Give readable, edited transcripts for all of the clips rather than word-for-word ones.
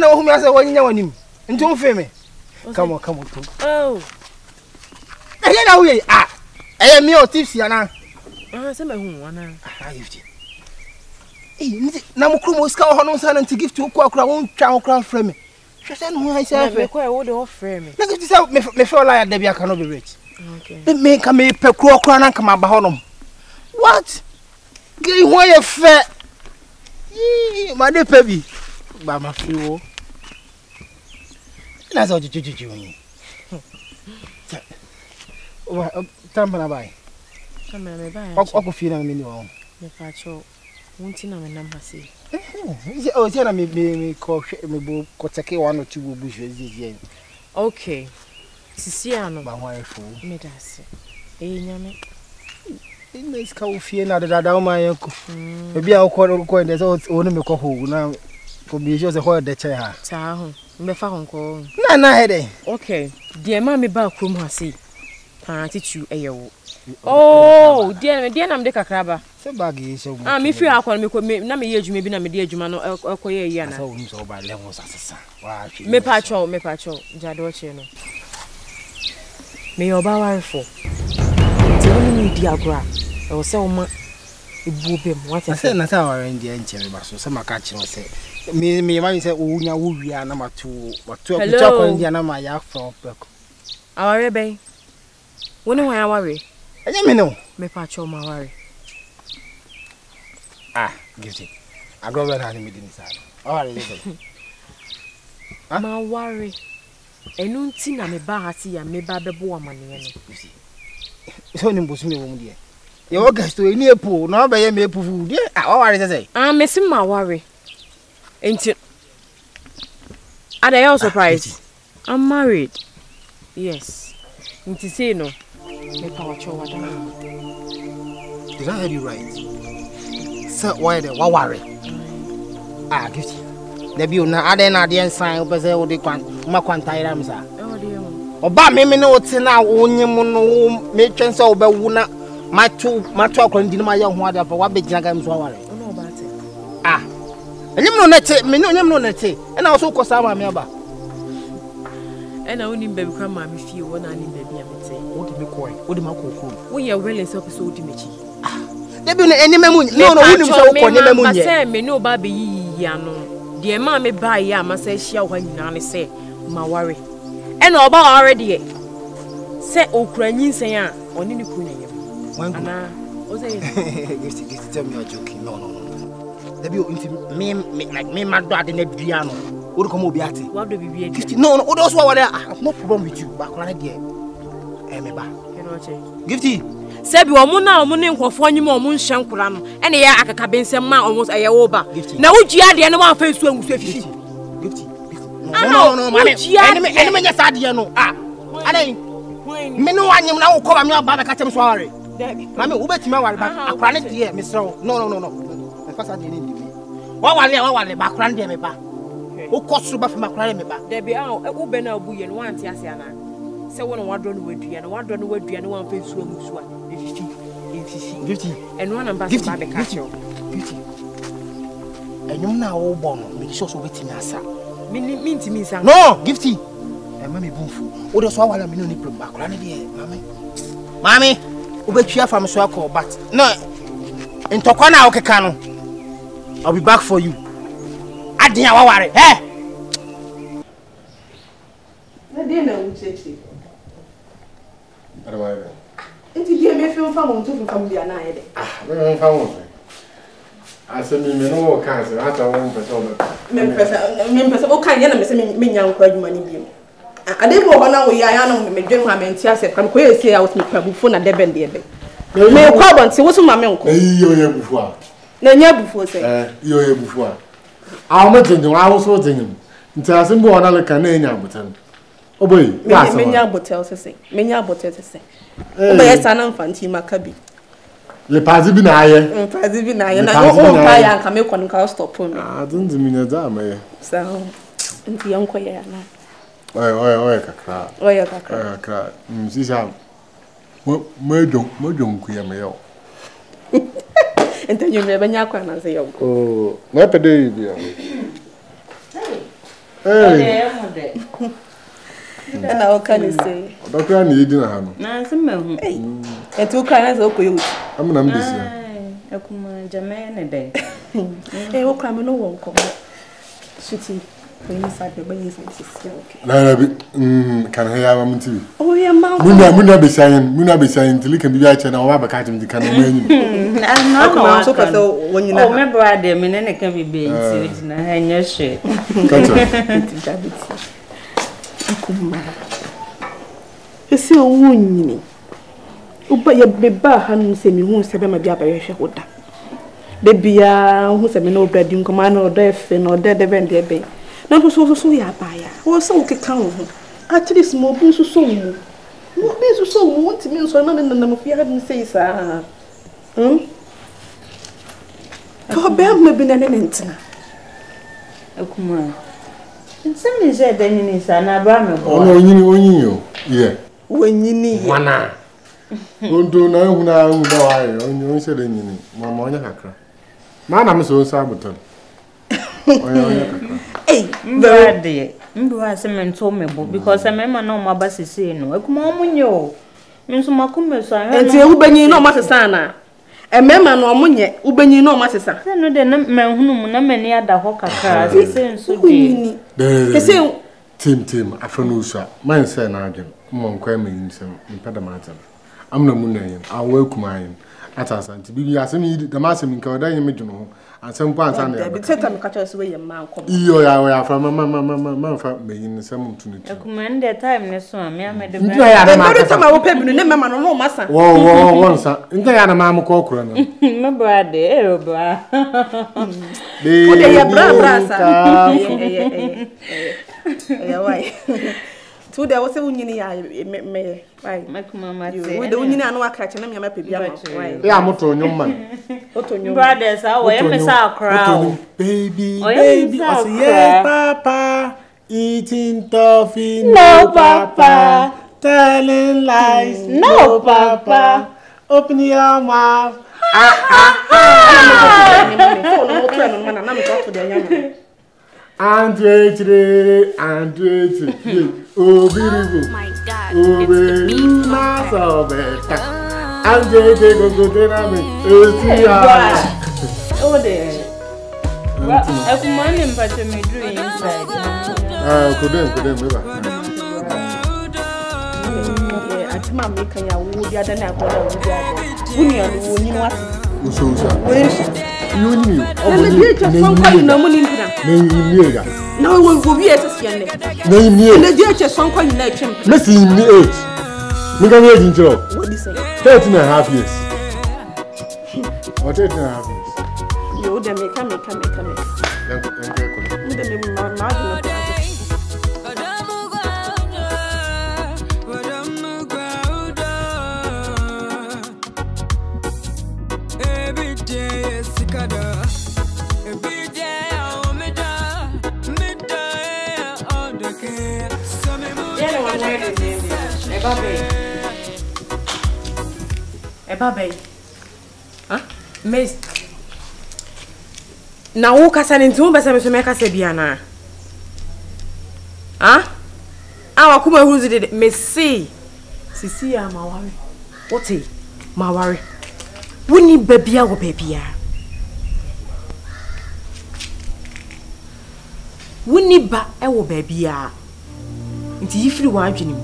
don't know who I come on, come on. Oh. Ah, I am your tipsy, Anna. I send my home, Anna. I give you. Namukum was called on Sunday to give to a quark crown crown frame. She said, who I said, I require all the off frame. Look at this out, me feel like I cannot be rich. Okay. They make a me per quark crown and come about. What? Give away a fair. My dear baby. By my fuel. That's all you do. Tamanabai. Okay. Sisiano, my wife, Midas. In this coffee, another my uncle. Maybe I'll call there's only milk who now could be just a whole day. Tahoe, my uncle. Nana, okay. Dear Mammy Balcom has see. Oh, dear, I'm the crabber. So baggy, I'm if you are calling me, maybe I'm a dear Jumano or Koya. So, by levels as a son. May patcho, Jadocheno. May your bower fall. Tell me, dear grab, or so much. What I said, not our Indian cherry, but some are catching us. Me, I said, oh, now we are number two, but 2 o'clock Indiana, my yak from Perk. Our rebel. When I worry, I don't know. May patch all my worry. Ah, Gifty. I go well and meet inside. All right, my worry. A noon tin and a bahati and maybe the boar money. It's only Bosnia, dear. Your guest to a near pool, now by a maple food, dear. All right, I say. I'm missing my worry. Ain't it? Are they all surprised? I'm married. Yes. It say no. Did I hear you right? Sir, why the worry? Ah, Gifty. There be no other Nadian sign over there, they can't. Maquantiram, sir. Oh, dear. Oba, me no tina, only mono, matron, so be wuna. My talk on dinner, my young water for what big jagams worry. No, about it. Ah, and you know, let it, me no, let it, and also cause our member. And I only baby grandma if you want any baby. What do you call? What do you call? We are really so dimity. There be any moon, no, we don't call any moon. I say, me no baby, yano. Dear mammy, buy yam, say, she when say, my worry. And all about already. Say, Ukrainian say, only the queen. One anna, what's it? Tell me you're joking. No. There be like me, my dad, and Adriano. What come be at it? What do we be? Gifty, no, those who are there, I have no problem with you. Back on again. Remember, Gifty. Said you are Muna, Munin, for Fonny Moon Shankuran, and here I can cabin some man almost a year over. Now, would you add the animal face to him? Gifty, no, enemy, yes, I know. Ah, I ain't. Me no one now call me up by the Catam Soiree. I'm a Ubet Mawar, but I can't hear, Miss. No. The first I didn't. What are they background there, Meba? Who costs you back from my crime? There be out a woman or boy and one Tiasiana. So one wandering with you and wandering with you and one face room. Gifty, and one ambassador by the castle. Gifty, and you now all born, make sure so waiting us. Mean to me, sir. No, Gifty, and Mammy Boomful. What is our minute from my granny, Mammy? Mammy, we'll be here from Swako, but no, in Tokana, okay, Cano. I'll be back for you. I didn't worry, eh? I didn't check. What do I do? It's a game film from the I said, no cancer. I don't want to members of all kinds of money. I didn't go on away. I know my dream. I'm in Tiasa. I'm going to say I was my phone and Deben. May come and see what's my milk. You're before. No, you're before, sir. You're before. I'm not thinking, I was holding until I send one other canadian button. Oh, boy, many bottles to say, many bottles to say. Oh, yes, I know Fanti Macabi. The Pazibinaia, Pazibinaia, and I won't buy and come up on cow stop. I don't mean a damn. So, the uncle, yeah. Oh, yeah, cry. She's out. Murder, queer mail. And then you never know. Oh, what a day, dear. Hey, Hey. And how can you say? Doctor, I need dinner. No, it's me. Hey. And two kinds of you. I'm not busy. I come on, Jamaican day. Hey, what kind of no one come? Shitty. When you start the baby, it's okay. No, can I have a TV? Oh yeah, ma'am. Muna be saying till you can be watching. I want to catch him. The kind of man. I'm not going to catch him when you. Oh, my brother, me nene can be being serious. Na hanya she. Catch. You see, woman, but your beba hand say me won't say my baby shakoda. The beer who say me no bread, you command or death and or dead event there be. Now, so ya buyer, or so can actually small beans or so. What beans or so won't mean so none in the number of you hadn't say, sir. For bell may be an entiner. Oh, come on. Somebody said that you need an abram. Oh, when you, yeah. When you need one, don't do now. You said you need one morning. Madam, so saboteur. Hey, bad day. Do I summon so me because I remember no my bus is saying, no, come on, you. Miss Macumus, and say, Ubany, no, Master Sana. A member no money, Ubany, no, Master Sana. I know the man whom no many other hawker cars is saying so. Tim, Afanusa, mine said, Nagin, Monquamin, in Padamatam. I'm no moon, I welcome mine. At us, and to be as I need the master in Cordanian Midno, and some pounds under the second catcher's way, a man. You are from Mamma, me in some opportunity. I command their time, Miss Swam, I made the time I opened the name of no master. Whoa, once, and they are a mamma cochran. No, brother, they are brass. So there was a union I may make mamma. With the union, I know I catch and I'm happy. Yeah, motto, no man. Brothers, I will miss our crowd. Baby, yeah, papa, eating toffee. No, papa, telling lies. No, papa, open your mouth. Andre, oh my God, it's the meme master. Andre, oh there. I command him, but me do inside. Couldn't. You knew. No, we will be at the same age. 13.5 years. 13.5 years. You then make Babe, huh? Miss. Now who can send into me? Because make us Biana. Huh? I come who's it? Missy. Sissy, I'm a worry. What is my worry? We need baby, our baby. We need our baby. It's if you want him.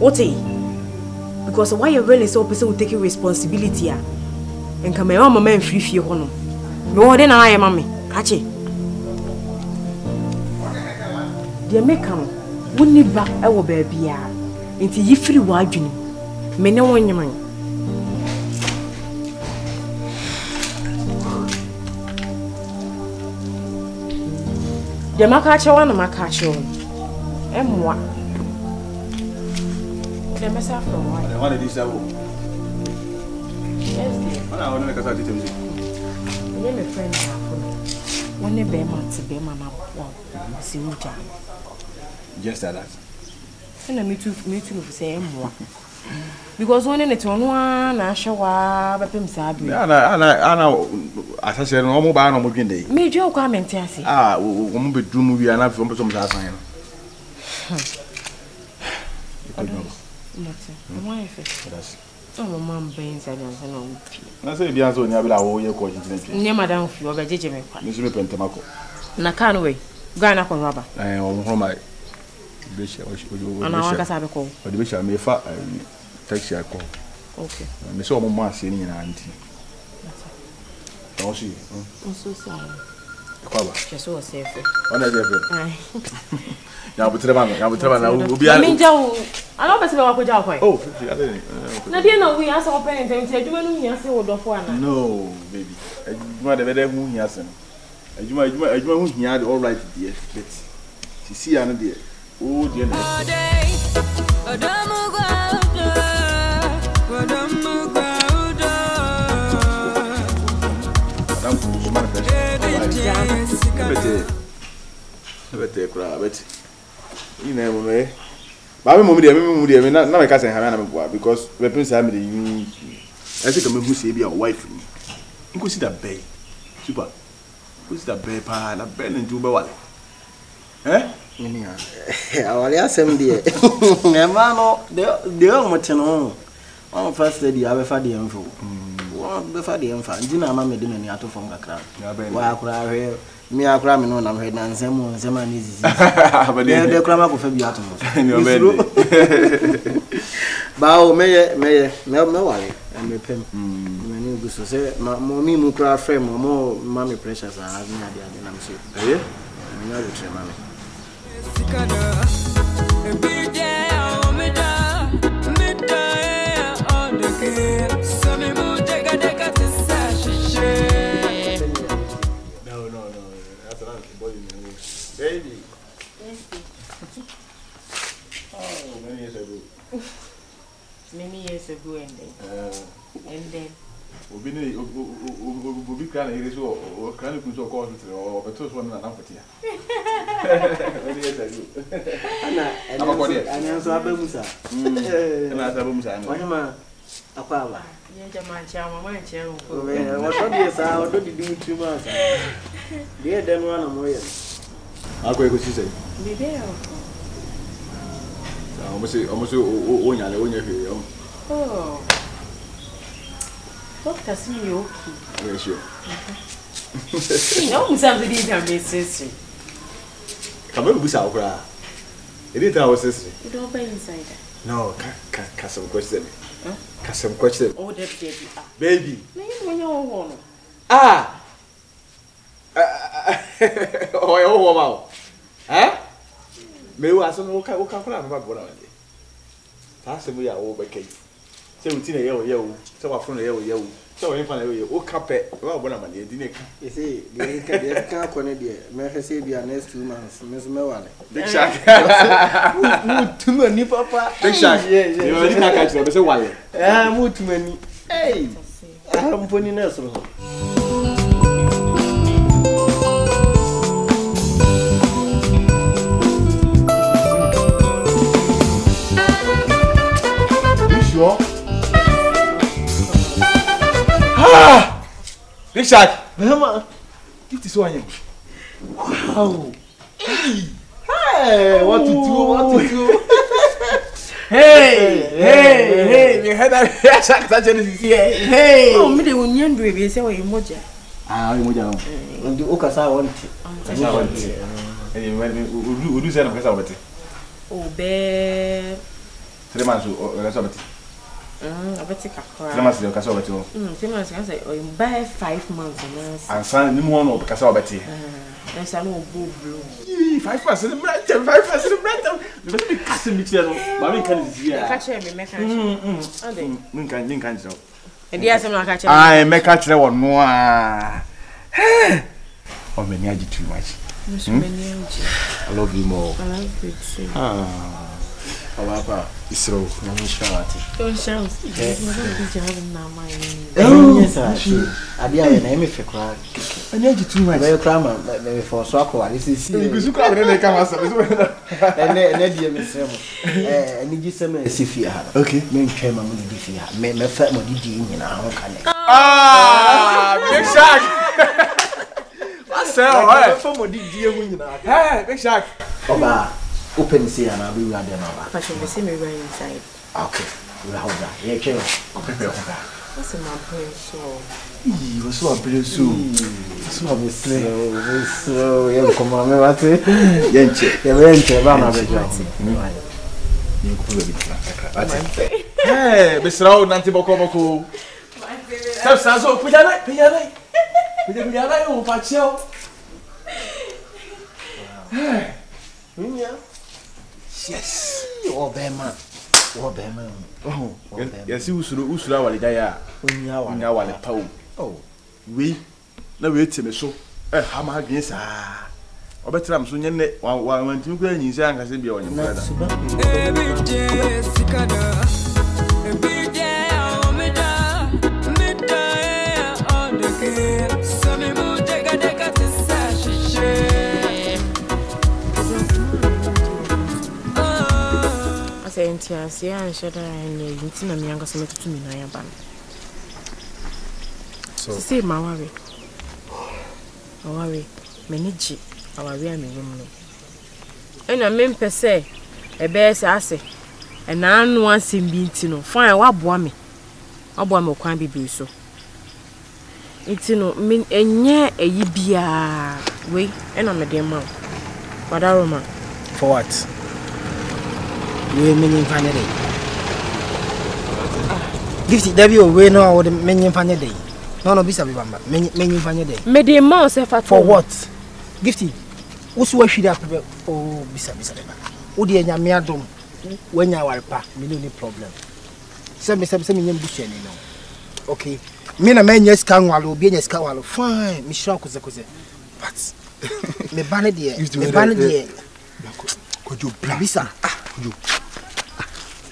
What is? Because why you really so person will take responsibility and come here, mama, and free you honor. No, then I am mommy. Catch it. They make him. We need back our baby. Into you free wife, Jimmy. Me no one your man. They make catch you one, make catch you. And what? What did you say? Yes, dear. I want to make a teacher. When a friend is happening, when a bear man to bear mamma, see what I just that. And I meet you, say, Because when it on one, I show up at him sadly. As I said, no more by no good day. Made your comment, Tansy. Ah, won't be true movie enough from some time. Oh, Mom Baines, I don't know. I say, Bianzo, never all your questions. Near Madame Fior, but did you make one? Miss Repent Tamaco. Nakanway, Ghana for rubber. I am home. I wish I had a call. I wish I may fat. Taxi I call. Okay. I saw Mamma singing and auntie. I'm so sorry. Just so safe. What is it? Now, but I will be. I mean, I don't know what you are. Oh, no, we are so open and tempted. You know, you are so old of one. No, baby. I might have had a moon, yes. I don't know all right, dear. But she see another dear. Oh, dear. You never may. But I'm not my cousin Hannah because weapons are made. I think I'm who say be a wife. You could see that bay. Super. Who's that bay? That bell into Bawal. Eh? I'll ask him, dear. Mamma, the old maternal. On first day, I have a fatty info. The fatty info. Dinner, mamma, didn't any out of from the crowd. Why cry? Me a crime no na mheda nsemo nsema ni zizi ne de crime ko fa bi atomo ba o me wale me pem me ni guso se mo mi mu kra frame mo ma me pressure sa ha ni ade na mse eh me na de trema me sikada e bi de o me da on the kid so me mo de ka to sashe. Baby. Oh, many years ago, and then. We'll be crying. It is all crying. We talk all the time. Oh, but those one are not pretty. Many years ago. I Apala. What do you do 2 months? Dear, then one or more. I'll go to say. Be there. Almost you. Oh, what does me okay? Sure. No, something is a mystery. Come on, Busa. It is our sister. You don't pay inside. No, cast some question. Some question. Oh, that baby. Baby. Ah. Oh, wow. Huh? May we ask some walk out of it? That's the way I over case. So, we see a yo, so I found a yo, so I find a yo, oh, carpet. Well, one of my dinner. You see, the can't connect here. May I say, be our next 2 months, Miss Melanie. Big shark. Too many, Papa. Big shark, yes, you already catch them. So, why? I moved too many. Hey, I'm putting us. Ah! Big Shark! Mama! Give this one. Wow! Hey! Hey! What to do? Hey! You heard that? Big Shark, that's anything. Hey! Oh, me the onion baby. Say what you moja. Ah, you moja. On the okasa want. Hey, we do say na okasa obete. Obe. 3 months okasa obete. I bet you can't. 3 months ago, Cassavet. 3 months ago, you buy 5 months. And son, no one of Cassavet. There's a no blue. 5 months in the bread, 5 months in the bread. You better be casting me here. Mammy can't see. Catch him, make him. And yes, I'm not catching. I may catch that one more. Oh, many I did too much. I love you more. I love you too. Ah. However, it's wrong. No, I'm not sure. Open the sea and I'll be right there now. But you will see me right inside. Okay, we'll hold that. Yeah, okay. What's in my brain so? What's so brain so? What's my brain so? Yeah, come on, me what? Yeah, I'm ready. You come with me. Hey, Mr. Raoul, nanti boko. Stop, Sanzo, pujana, you patio. Hey. Yes. Oberman. Oh. Yes, usura wale daya. Unya wale pawo. Oh. We. Na we teme so. Eh, ha ma gbe sa. Obetra mso nyene wa ntimi kwa nyinsa anka se bia onye brother. Every day sikada. Every day o meda. Meda on the game. Some mo dega tsa shishe. So my worry. Manage our real minimum. And I mean, per se, a bear's assay. And I know one seem beating. Fine, what boy can't be so. It's no mean a year a yibia. Wait, and I'm a dear man. What are you? For what? We minion fanny day. Gifty, there be a way now with the minion fanny day. No, be sabi bamba. Minion fanny day. Made a mouse for what? Gifty, who's what should happen? Oh, be sabi sabi. Udi and Yamiadum, when you are pa, million problem. Some million bush, you know. Okay. Men a man yes can wallow, be yes can wallow. Fine, Michel Cosacose. But me banner dear, me banner dear. Could you please?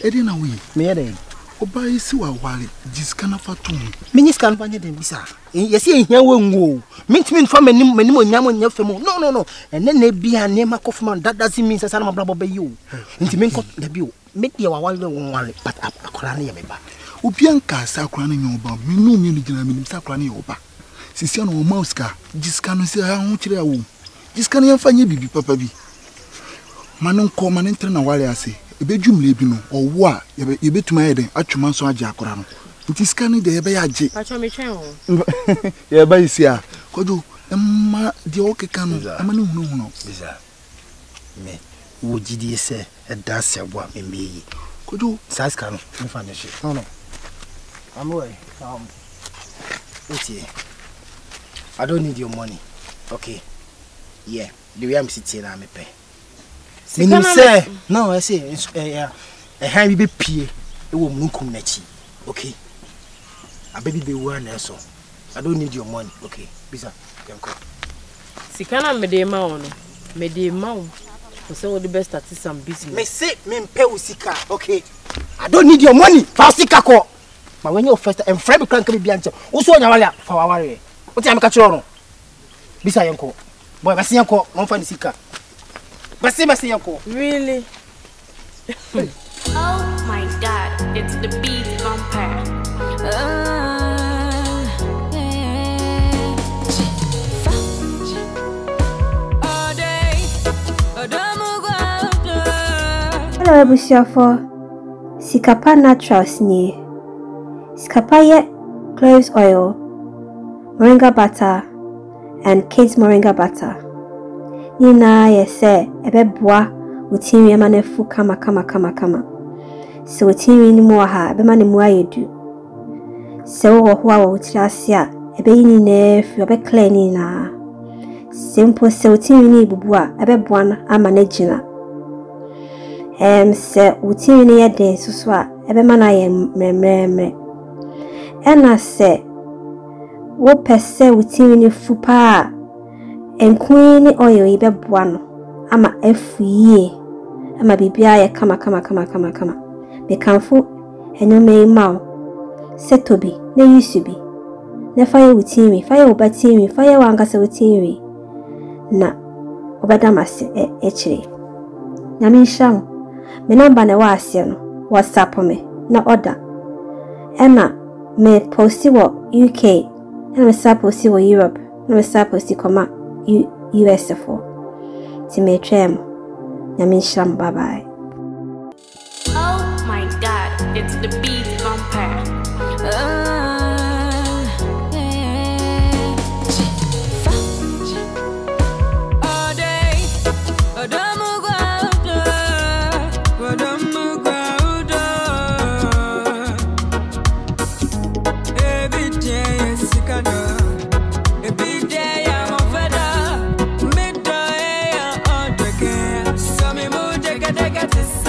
Edina we made Oba si wa wale jiskana fatum miniskana panye den bisa yesi ehia wonwo mintmin fama nim manimo nyamo nyafemo no ene na bia ne makofman that doesn't mean say na blabo be you ntimin ko na bio me dia wa wale wonwale but akora na ye meba obian ka sakora na nyoba minu minu gina minim sakora na yoba sisi na o mouse ka jiskana se ha ho kire awu jiskana ye fanye bibi papa bi manon ko manen tre na wale ase ebejumle bi no owo a ebetuma yeden atwuma so agye akora no ntiska ne de ebe agye atwa me twen ho ye ba isi a kodu ma de okeka no amane hunuhuno bisa me wo gidi ese eda sebo a me yi kodu size ka no mfa ne hye no I'm away uti I don't need your money. Okay, yeah, the way I'm sitting na me pay. Menim say no I say eh han bi pie e wo munkum na chi. Okay, I baby be one so I don't need your money. Okay, bisa can come sikana me de ma o so we the best at some business me say me pay usika. Okay, I don't need your money for sika ko but when you first and friend can be anche wo so nya wale for aware o ti am ka chiro no bisa yenko boy ba si yenko won fa ni sika. Really? Oh my god, it's the beat compare. Hello, Bushafo. Sikapa Naturals ni. Sikapa ye cloves oil, moringa butter, and kids moringa butter. Nina yes ebe boa utiri amanefu kama so utiri ni mo ha ebe mane mo ayedu se wo ho a wo tirasia ebe ni ne fi ebe clean ni na simple se utiri ni bubu a ebe boa na amanage na se utiri ni ye den soso a ebe manaye memremre ena se wo pese utiri ni fupa. And queen oil, you be one. I'm a F. Ama bibia kama. Mekamfo enume imao. Setobi ne yusubi. Ne faye wutimi, faye obatimi, faye wangasa wutimi. Na obadamase echire. Na minsham. Me namba ne waase no. WhatsApp me na order. Ena me posti wo UK. Ena me sa posti wo Europe. Ena me sa posti koma US for. Timetrem. Na minsham bye bye. Oh my god, it's the beat vampire. Take a